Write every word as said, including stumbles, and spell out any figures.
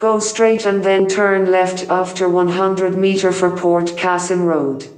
Go straight and then turn left after one hundred meter for Port Cassim Road.